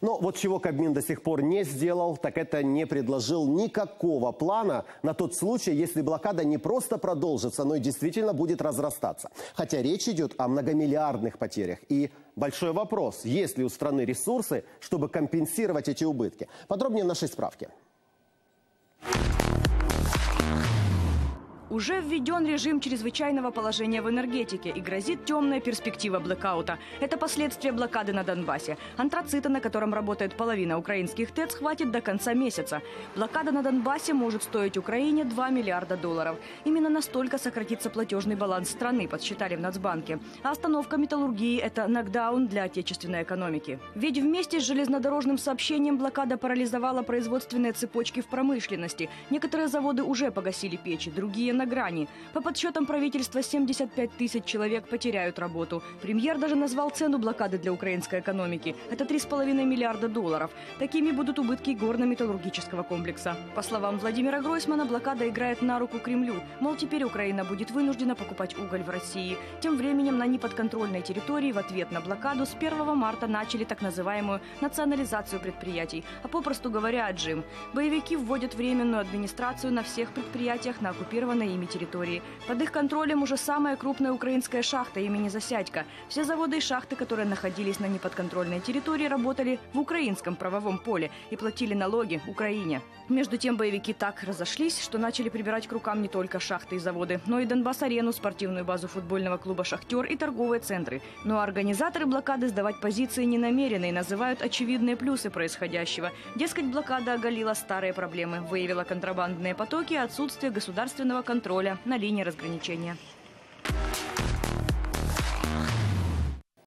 Но вот чего Кабмин до сих пор не сделал, так это не предложил никакого плана на тот случай, если блокада не просто продолжится, но и действительно будет разрастаться. Хотя речь идет о многомиллиардных потерях. И большой вопрос, есть ли у страны ресурсы, чтобы компенсировать эти убытки. Подробнее в нашей справке. Уже введен режим чрезвычайного положения в энергетике и грозит темная перспектива блэкаута. Это последствия блокады на Донбассе. Антрацита, на котором работает половина украинских ТЭЦ, хватит до конца месяца. Блокада на Донбассе может стоить Украине 2 миллиарда долларов. Именно настолько сократится платежный баланс страны, подсчитали в Нацбанке. А остановка металлургии – это нокдаун для отечественной экономики. Ведь вместе с железнодорожным сообщением блокада парализовала производственные цепочки в промышленности. Некоторые заводы уже погасили печи, другие – на грани. По подсчетам правительства, 75 тысяч человек потеряют работу. Премьер даже назвал цену блокады для украинской экономики. Это 3,5 миллиарда долларов. Такими будут убытки горно-металлургического комплекса. По словам Владимира Гройсмана, блокада играет на руку Кремлю. Мол, теперь Украина будет вынуждена покупать уголь в России. Тем временем на неподконтрольной территории в ответ на блокаду с 1 марта начали так называемую национализацию предприятий. А попросту говоря, отжим. Боевики вводят временную администрацию на всех предприятиях на оккупированной ими территории. Под их контролем уже самая крупная украинская шахта имени Засядька. Все заводы и шахты, которые находились на неподконтрольной территории, работали в украинском правовом поле и платили налоги Украине. Между тем боевики так разошлись, что начали прибирать к рукам не только шахты и заводы, но и Донбасс-арену, спортивную базу футбольного клуба «Шахтер» и торговые центры. Но организаторы блокады сдавать позиции не намерены и называют очевидные плюсы происходящего. Дескать, блокада оголила старые проблемы, выявила контрабандные потоки и отсутствие государственного контроля на линии разграничения.